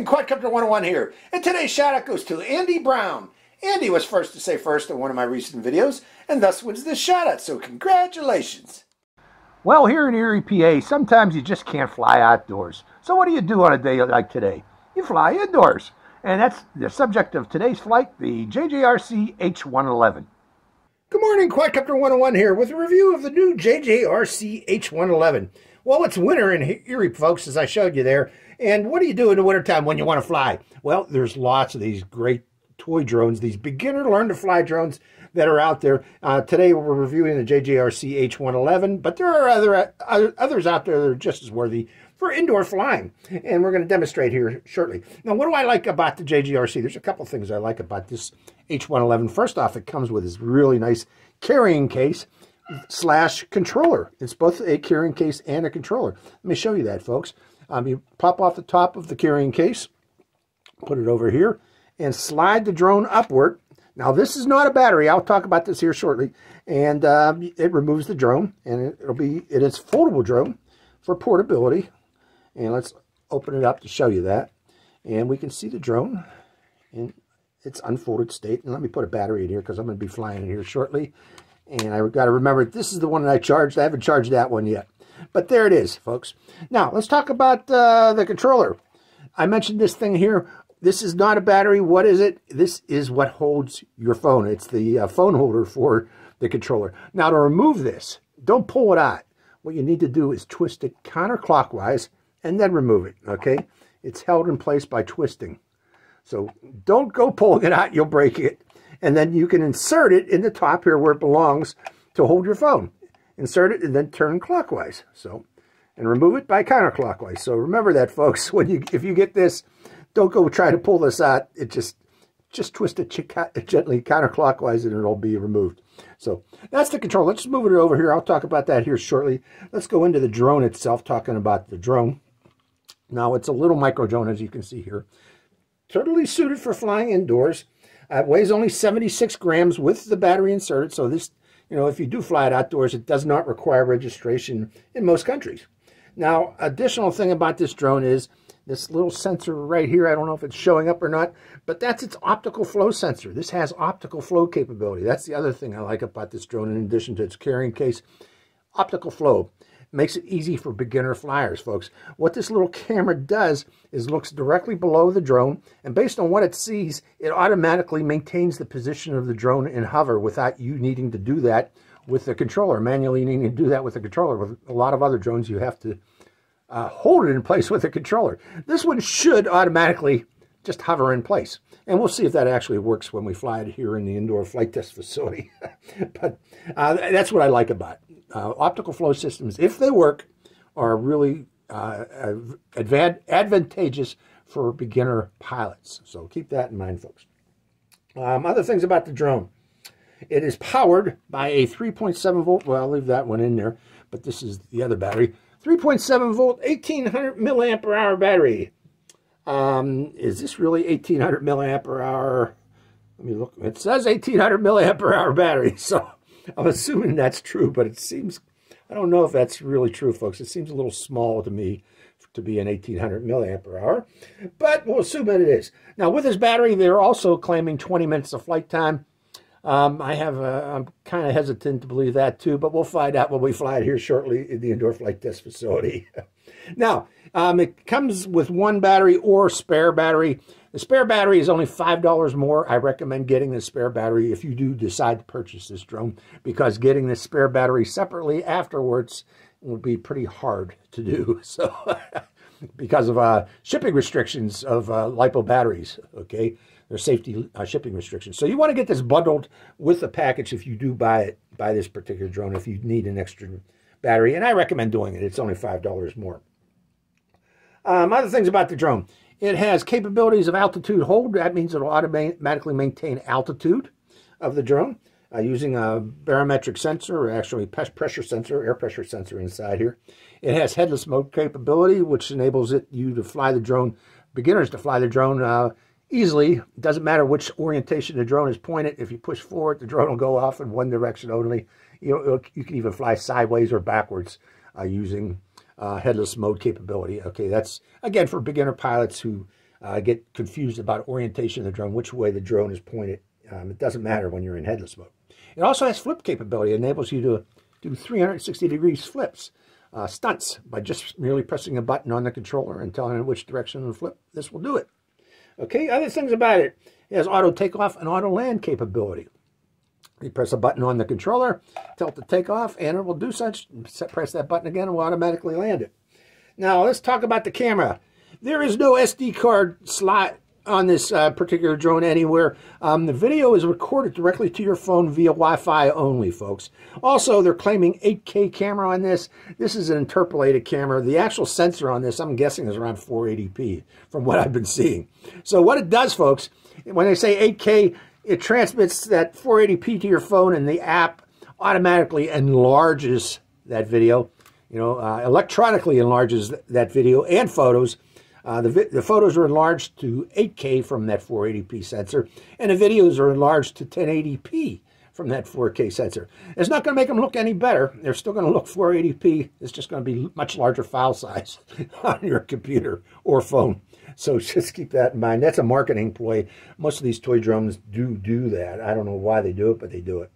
morning, Quadcopter 101 here, and today's shout-out goes to Andy Brown. Andy was first to say first in one of my recent videos, and thus wins this shout-out, so congratulations. Well, here in Erie, PA, sometimes you just can't fly outdoors. So what do you do on a day like today? You fly indoors, and that's the subject of today's flight, the JJRC H111. Good morning, Quadcopter 101 here with a review of the new JJRC H111. Well, it's winter in Erie, folks, as I showed you there. And what do you do in the wintertime when you want to fly? Well, there's lots of these great toy drones, these beginner learn-to-fly drones that are out there. Today we're reviewing the JJRC H111, but there are others out there that are just as worthy for indoor flying. And we're going to demonstrate here shortly. Now, what do I like about the JJRC? There's a couple things I like about this H111. First off, it comes with this really nice carrying case slash controller. It's both a carrying case and a controller. Let me show you that, folks. You pop off the top of the carrying case, put it over here, and slide the drone upward. Now, this is not a battery. I'll talk about this here shortly. And it removes the drone, and it is a foldable drone for portability. And let's open it up to show you that. And we can see the drone in its unfolded state. And let me put a battery in here because I'm going to be flying in here shortly. And I've got to remember, this is the one that I charged. I haven't charged that one yet. But there it is, folks. Now, let's talk about the controller. I mentioned this thing here. This is not a battery. What is it? This is what holds your phone. It's the phone holder for the controller. Now, to remove this, don't pull it out. What you need to do is twist it counterclockwise and then remove it, okay? It's held in place by twisting. So don't go pulling it out. You'll break it. And then you can insert it in the top here where it belongs to hold your phone. Insert it and then turn clockwise. So, and remove it by counterclockwise. So remember that, folks. If you get this, don't go try to pull this out. It just twist it gently counterclockwise, and it'll be removed. So that's the controller. Let's move it over here. I'll talk about that here shortly. Let's go into the drone itself. Talking about the drone. Now it's a little micro drone, as you can see here. Totally suited for flying indoors. It weighs only 76 grams with the battery inserted. So this. You know, if you do fly it outdoors, it does not require registration in most countries. Now, additional thing about this drone is this little sensor right here. I don't know if it's showing up or not, but that's its optical flow sensor. This has optical flow capability. That's the other thing I like about this drone, in addition to its carrying case. Optical flow makes it easy for beginner flyers, folks. What this little camera does is looks directly below the drone, and based on what it sees, it automatically maintains the position of the drone in hover without you needing to do that with the controller, manually needing to do that with the controller. With a lot of other drones, you have to hold it in place with the controller. This one should automatically just hover in place. And we'll see if that actually works when we fly it here in the indoor flight test facility. But that's what I like about it. Optical flow systems, if they work, are really advantageous for beginner pilots. So keep that in mind, folks. Other things about the drone. It is powered by a 3.7 volt, well, I'll leave that one in there, but this is the other battery. 3.7 volt, 1800 milliampere hour battery. Is this really 1800 milliampere hour? Let me look. It says 1800 milliampere hour battery, so I'm assuming that's true, but it seems, I don't know if that's really true, folks. It seems a little small to me to be an 1800 milliampere hour, but we'll assume that it is. Now, with this battery, they're also claiming 20 minutes of flight time. I'm kind of hesitant to believe that, too, but we'll find out when we fly it here shortly in the indoor flight test facility. Now, it comes with one battery or spare battery. The spare battery is only $5 more. I recommend getting the spare battery if you do decide to purchase this drone, because getting the spare battery separately afterwards will be pretty hard to do. So, because of shipping restrictions of LiPo batteries, okay? Their safety shipping restrictions. So you want to get this bundled with the package if you do buy this particular drone, if you need an extra battery. And I recommend doing it. It's only $5 more. Other things about the drone. It has capabilities of altitude hold. That means it'll automatically maintain altitude of the drone using a barometric sensor, or actually pressure sensor, air pressure sensor inside here. It has headless mode capability, which enables you to fly the drone, beginners to fly the drone easily. It doesn't matter which orientation the drone is pointed. If you push forward, the drone will go off in one direction only. You can even fly sideways or backwards using headless mode capability. Okay, that's, again, for beginner pilots who get confused about orientation of the drone, which way the drone is pointed. It doesn't matter when you're in headless mode. It also has flip capability. It enables you to do 360 degrees flips, stunts, by just merely pressing a button on the controller and telling it which direction to flip. This will do it. Okay, other things about it. It has auto takeoff and auto land capability. You press a button on the controller, tell it to take off, and it will do such. Press that button again, and will automatically land it. Now, let's talk about the camera. There is no SD card slot on this particular drone anywhere. The video is recorded directly to your phone via Wi-Fi only, folks. Also, they're claiming 8K camera on this. This is an interpolated camera. The actual sensor on this, I'm guessing, is around 480p from what I've been seeing. So what it does, folks, when they say 8K, it transmits that 480p to your phone, and the app automatically enlarges that video, you know, electronically enlarges that video and photos. The photos are enlarged to 8K from that 480p sensor, and the videos are enlarged to 1080p from that 4K sensor. It's not going to make them look any better. They're still going to look 480p. It's just going to be much larger file size on your computer or phone. So just keep that in mind. That's a marketing ploy. Most of these toy drones do that. I don't know why they do it, but they do it.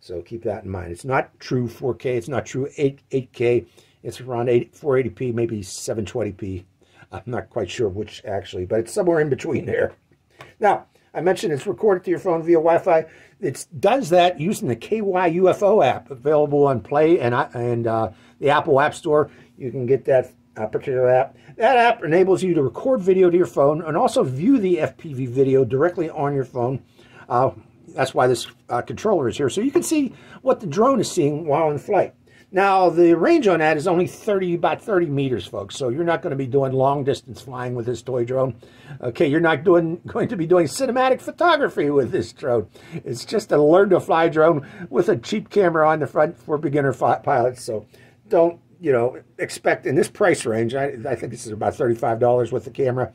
So keep that in mind. It's not true 4K. It's not true 8K. It's around 480p, maybe 720p. I'm not quite sure which actually, but it's somewhere in between there. Now, I mentioned it's recorded to your phone via Wi-Fi. It does that using the KY UFO app, available on Play and the Apple App Store. You can get that particular app. That app enables you to record video to your phone and also view the FPV video directly on your phone. That's why this controller is here. So you can see what the drone is seeing while in flight. Now, the range on that is only about 30 meters, folks, so you're not going to be doing long-distance flying with this toy drone. Okay, you're not going to be doing cinematic photography with this drone. It's just a learn-to-fly drone with a cheap camera on the front for beginner pilots, so don't, you know, expect in this price range, I think this is about $35 with the camera,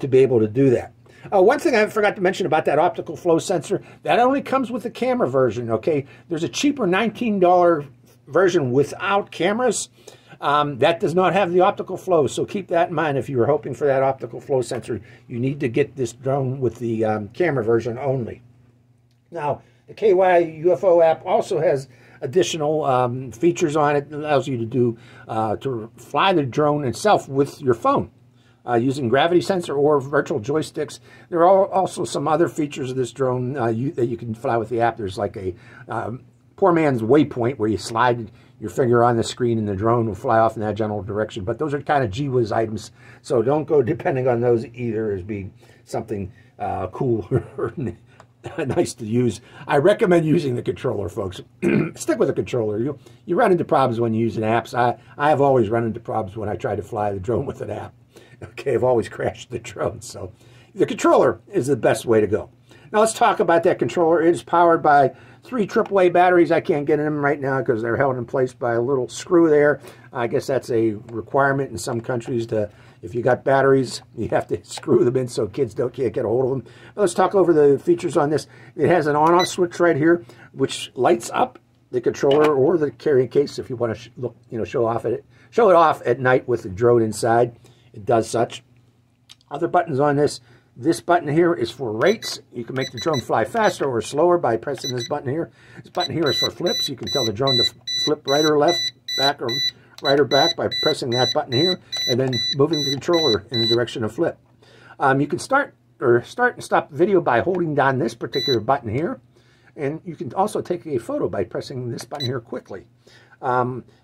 to be able to do that. One thing I forgot to mention about that optical flow sensor, that only comes with the camera version, okay? There's a cheaper $19 version without cameras that does not have the optical flow, so keep that in mind. If you were hoping for that optical flow sensor, you need to get this drone with the camera version only. Now, the KY UFO app also has additional features on it. It allows you to do to fly the drone itself with your phone using gravity sensor or virtual joysticks. There are also some other features of this drone that you can fly with the app. There's like a poor man's waypoint where you slide your finger on the screen and the drone will fly off in that general direction. But those are kind of gee whiz items, so don't go depending on those either as being something cool or nice to use. I recommend using the controller, folks. Stick with the controller. You run into problems when you use an app. I have always run into problems when I try to fly the drone with an app. Okay, I've always crashed the drone, so the controller is the best way to go. Now let's talk about that controller. It is powered by 3 AAA batteries. I can't get in them right now because they're held in place by a little screw there. I guess that's a requirement in some countries to, if you got batteries, you have to screw them in so kids can't get a hold of them. Now let's talk over the features on this. It has an on-off switch right here, which lights up the controller or the carrying case if you want to show it off at night with the drone inside. It does such. Other buttons on this. This button here is for rates. You can make the drone fly faster or slower by pressing this button here. This button here is for flips. You can tell the drone to flip right or left, back or right or back by pressing that button here and then moving the controller in the direction of flip. You can start and stop video by holding down this particular button here. And you can also take a photo by pressing this button here quickly.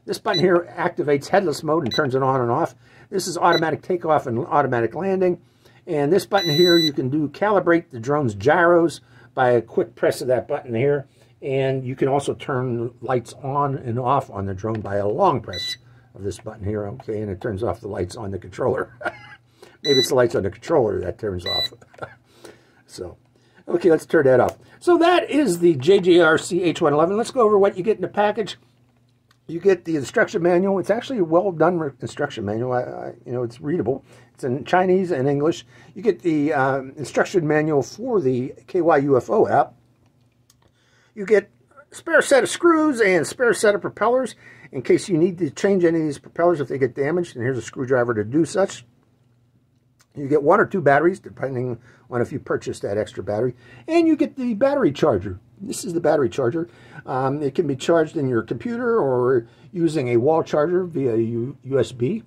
This button here activates headless mode and turns it on and off. This is automatic takeoff and automatic landing. And this button here, you can calibrate the drone's gyros by a quick press of that button here. And you can also turn lights on and off on the drone by a long press of this button here. Okay, and it turns off the lights on the controller. Maybe it's the lights on the controller that turns off. So, okay, let's turn that off. So that is the JJRC H111. Let's go over what you get in the package. You get the instruction manual. It's actually a well-done instruction manual. You know, it's readable. It's in Chinese and English. You get the instruction manual for the KY UFO app. You get a spare set of screws and a spare set of propellers in case you need to change any of these propellers if they get damaged. And here's a screwdriver to do such. You get one or two batteries, depending on if you purchase that extra battery. And you get the battery charger. This is the battery charger. It can be charged in your computer or using a wall charger via USB.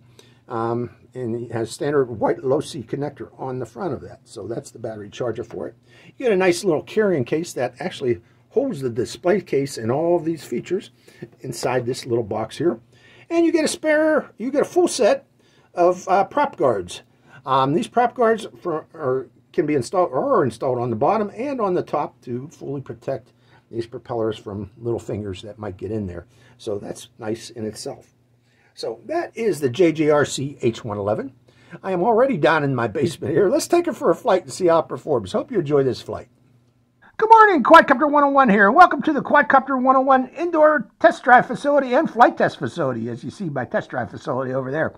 And it has standard white low-C connector on the front of that. So that's the battery charger for it. You get a nice little carrying case that actually holds the display case and all of these features inside this little box here. And you get a spare, you get a full set of prop guards. These prop guards are installed on the bottom and on the top to fully protect these propellers from little fingers that might get in there. So that's nice in itself. So that is the JJRC H111. I am already down in my basement here. Let's take it for a flight and see how it performs. Hope you enjoy this flight. Good morning, Quadcopter 101 here. Welcome to the Quadcopter 101 indoor test drive facility and flight test facility, as you see my test drive facility over there,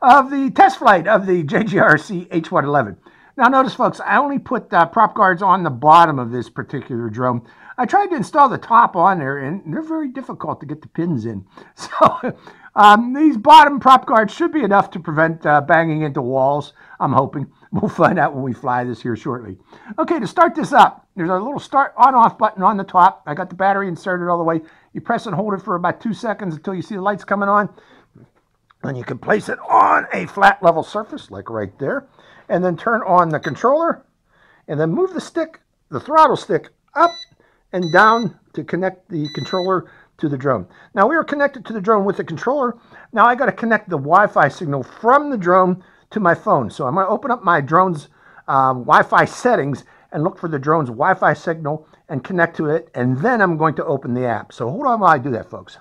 of the test flight of the JJRC H111. Now notice, folks, I only put prop guards on the bottom of this particular drone. I tried to install the top on there, and they're very difficult to get the pins in. So these bottom prop guards should be enough to prevent banging into walls, I'm hoping. We'll find out when we fly this here shortly. Okay, to start this up, there's a little start on-off button on the top. I got the battery inserted all the way. You press and hold it for about 2 seconds until you see the lights coming on. And you can place it on a flat level surface, like right there. And then turn on the controller. And then move the stick, the throttle stick, up and down to connect the controller to the drone. Now, we are connected to the drone with the controller. Now, I got to connect the Wi-Fi signal from the drone to my phone. So I'm going to open up my drone's Wi-Fi settings and look for the drone's Wi-Fi signal and connect to it. And then I'm going to open the app. So hold on while I do that, folks.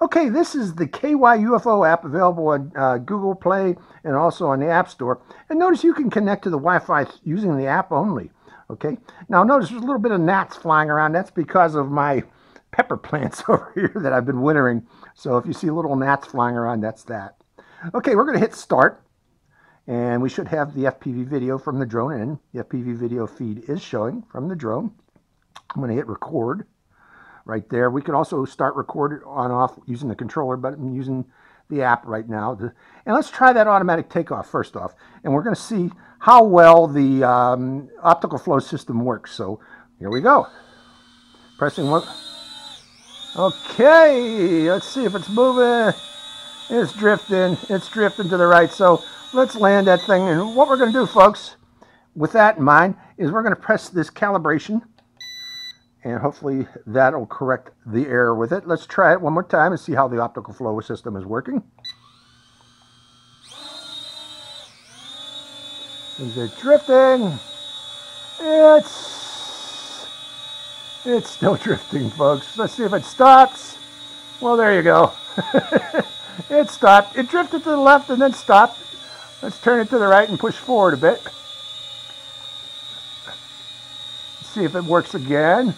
Okay, this is the KY UFO app available on Google Play and also on the App Store. And notice you can connect to the Wi-Fi using the app only. Okay, now notice there's a little bit of gnats flying around. That's because of my pepper plants over here that I've been wintering. So if you see little gnats flying around, that's that. Okay, we're going to hit start. And we should have the FPV video from the drone in. The FPV video feed is showing from the drone. I'm going to hit record right there. We could also start recording on off using the controller, but I'm using the app right now. And let's try that automatic takeoff first off. And we're going to see how well the optical flow system works. So here we go. Pressing one. Okay, let's see if it's moving. It's drifting. It's drifting to the right. So let's land that thing, and what we're going to do, folks, with that in mind, is we're going to press this calibration, and hopefully that'll correct the error with it. Let's try it one more time and see how the optical flow system is working. Is it drifting? It's still drifting, folks. Let's see if it stops. Well, there you go. It stopped. It drifted to the left and then stopped. Let's turn it to the right and push forward a bit. Let's see if it works again.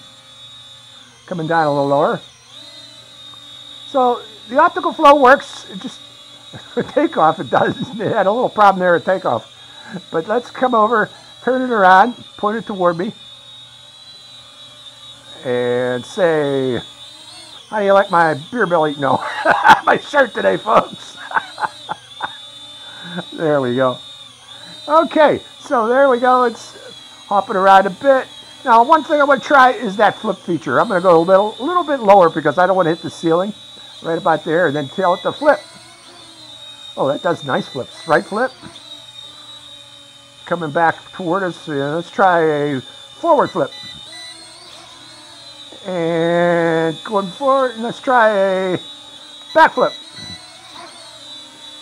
Coming down a little lower. So the optical flow works. It just, for takeoff it doesn't. It had a little problem there at takeoff. But let's come over, turn it around, point it toward me. And say, how do you like my beer belly? No, my shirt today, folks. There we go. Okay, so there we go. It's hopping around a bit. Now, one thing I want to try is that flip feature. I'm going to go a little bit lower because I don't want to hit the ceiling. Right about there, and then tell it to flip. Oh, that does nice flips. Right flip. Coming back toward us. Let's try a forward flip. And going forward, and let's try a back flip.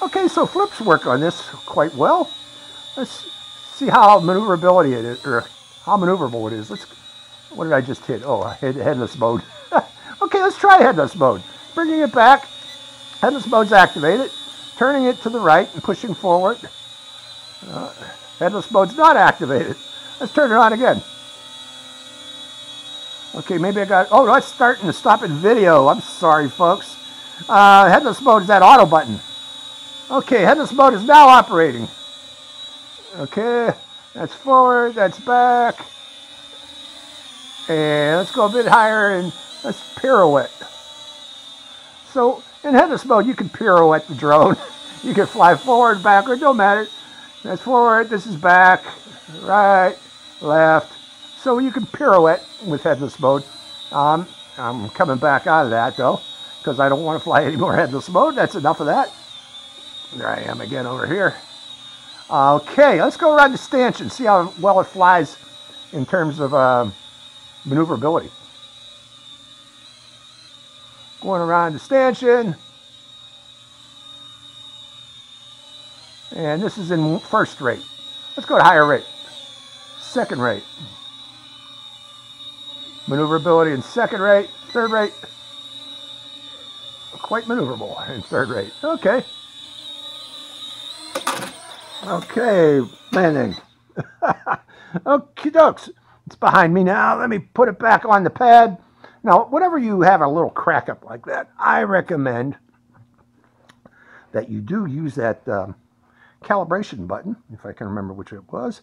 Okay, so flips work on this quite well. Let's see how maneuverability it is, or how maneuverable it is. What did I just hit? Oh, I hit headless mode. Okay, let's try headless mode. Bringing it back. Headless mode's activated. Turning it to the right and pushing forward. Headless mode's not activated. Let's turn it on again. Okay, maybe I got... Oh, no, it's starting to stop in video. I'm sorry, folks. Headless mode is that auto button. Okay, headless mode is now operating. Okay, that's forward, that's back. And let's go a bit higher and let's pirouette. So in headless mode, you can pirouette the drone. You can fly forward, backward, don't matter. That's forward, this is back, right, left. So you can pirouette with headless mode. I'm coming back out of that though, because I don't want to fly any more headless mode. That's enough of that. There I am again over here. Okay, let's go around the stanchion, see how well it flies in terms of maneuverability. Going around the stanchion. And this is in first rate. Let's go to higher rate. Second rate. Maneuverability in second rate. Third rate. Quite maneuverable in third rate. Okay. Okay, landing. Okie dokes. It's behind me now. Let me put it back on the pad. Now, whenever you have a little crack up like that, I recommend that you do use that calibration button, if I can remember which it was,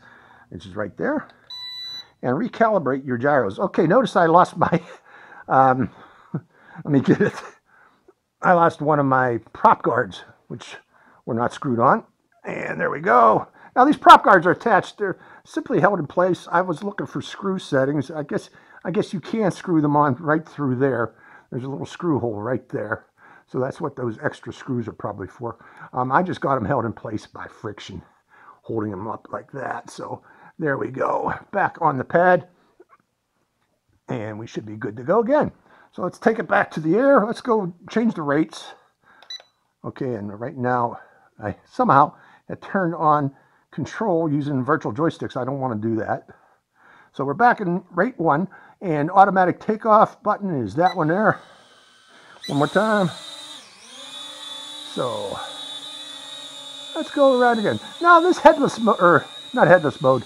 which is right there, and recalibrate your gyros. Okay, notice I lost my, let me get it. I lost one of my prop guards, which were not screwed on. And there we go. Now these prop guards are attached. They're simply held in place. I was looking for screw settings. I guess you can screw them on right through there. There's a little screw hole right there. So that's what those extra screws are probably for. I just got them held in place by friction, holding them up like that. So there we go. Back on the pad. And we should be good to go again. So let's take it back to the air. Let's go change the rates. Okay, and right now I somehow had turned on control using virtual joysticks. I don't want to do that. So we're back in rate 1. And automatic takeoff button is that one there. One more time. So let's go around again. Now this headless mode, or not headless mode,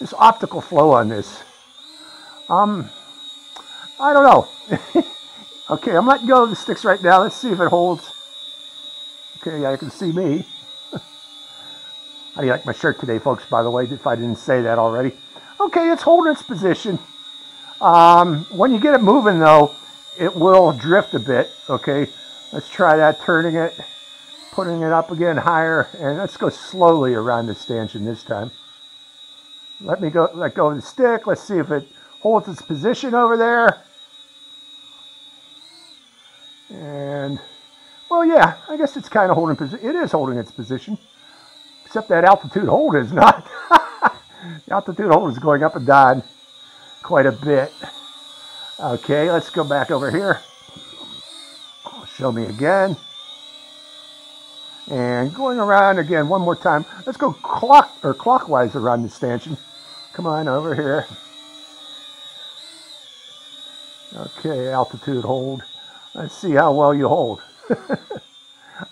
this optical flow on this. I don't know. Okay, I'm letting go of the sticks right now. Let's see if it holds. Okay, yeah, you can see me. How do you like my shirt today, folks, by the way, if I didn't say that already? Okay, it's holding its position. When you get it moving, though, it will drift a bit. Okay, let's try that, turning it, putting it up again higher, and let's go slowly around the stanchion this time. Let go of the stick. Let's see if it holds its position over there. And, well, yeah, I guess it's kind of holding position. It is holding its position, except that altitude hold is not. The altitude hold is going up and down quite a bit. Okay, let's go back over here. Show me again. And going around again one more time. Let's go clockwise around the stanchion. Come on over here. Okay, altitude hold. Let's see how well you hold.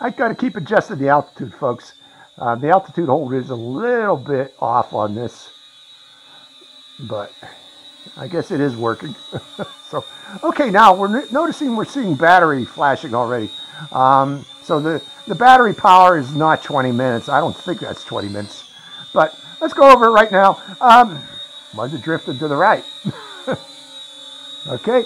I got to keep adjusting the altitude, folks. The altitude hold is a little bit off on this, but I guess it is working. So, okay, now we're noticing we're seeing battery flashing already. So the battery power is not 20 minutes. I don't think that's 20 minutes. But let's go over it right now. Mine's drifted to the right. Okay.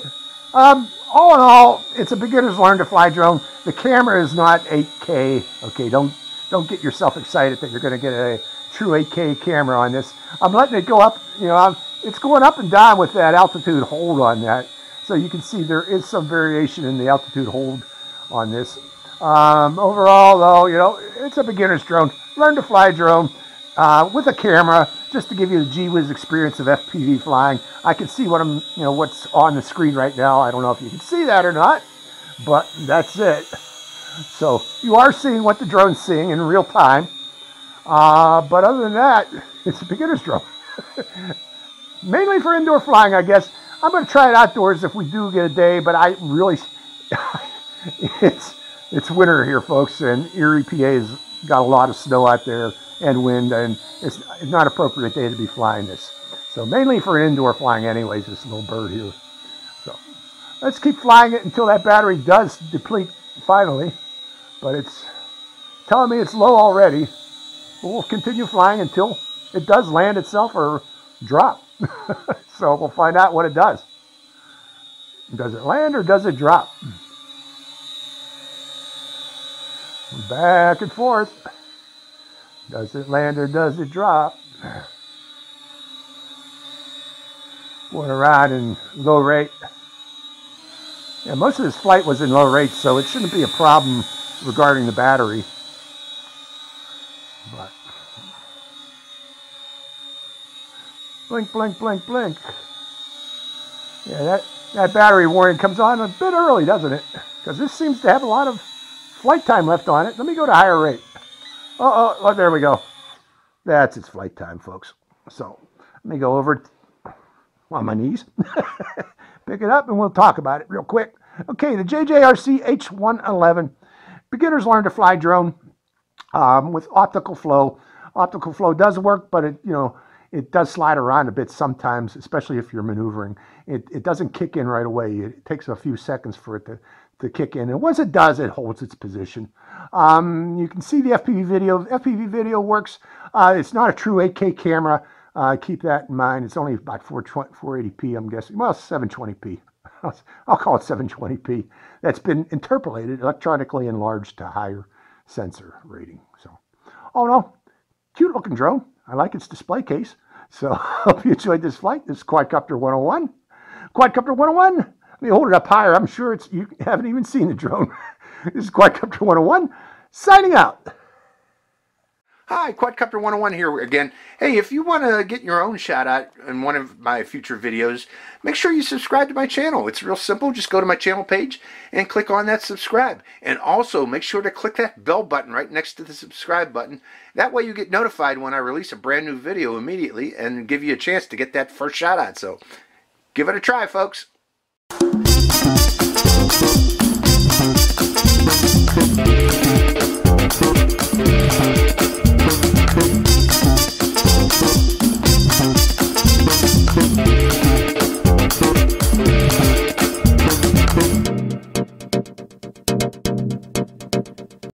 All in all, it's a beginner's learn to fly drone. The camera is not 8K. Okay, don't get yourself excited that you're going to get a true 8K camera on this. I'm letting it go up. You know, it's going up and down with that altitude hold on that. So you can see there is some variation in the altitude hold on this. Overall, though, you know, it's a beginner's drone. Learn to fly drone with a camera just to give you the gee-whiz experience of FPV flying. I can see what I'm, you know, what's on the screen right now. I don't know if you can see that or not, but that's it. So you are seeing what the drone's seeing in real time. But other than that, it's a beginner's drone. Mainly for indoor flying, I guess. I'm going to try it outdoors if we do get a day, but I really... it's winter here, folks, and Erie, PA has got a lot of snow out there and wind, and it's not an appropriate day to be flying this. So mainly for indoor flying anyways, this little bird here. So let's keep flying it until that battery does deplete finally. But it's telling me it's low already. We'll continue flying until it does land itself or drop. So we'll find out what it does. Does it land or does it drop? Back and forth. Does it land or does it drop? Want to ride in low rate? Yeah, most of this flight was in low rate, so it shouldn't be a problem regarding the battery. But blink, blink, blink, blink. Yeah, that battery warning comes on a bit early, doesn't it? Because this seems to have a lot of flight time left on it. Let me go to higher rate. Oh, there we go. That's its flight time, folks. So let me go over on my knees, pick it up, and we'll talk about it real quick. Okay, the JJRC H111. Beginners learn to fly drone with optical flow. Optical flow does work, but it does slide around a bit sometimes, especially if you're maneuvering. It doesn't kick in right away. It takes a few seconds for it to kick in. And once it does, it holds its position. You can see the FPV video. FPV video works. It's not a true 8K camera. Keep that in mind. It's only about 480p, I'm guessing. Well, 720p. I'll call it 720p. That's been interpolated, electronically enlarged to higher sensor rating. So, all in all, cute looking drone. I like its display case. So, hope you enjoyed this flight. This is Quadcopter 101. Quadcopter 101. Let me hold it up higher. I'm sure you haven't even seen the drone. This is Quadcopter 101, signing out. Hi, Quadcopter 101 here again. Hey, if you want to get your own shout out in one of my future videos, make sure you subscribe to my channel. It's real simple. Just go to my channel page and click on that subscribe. And also make sure to click that bell button right next to the subscribe button. That way you get notified when I release a brand new video immediately and give you a chance to get that first shout out. So give it a try, folks. We'll be right back.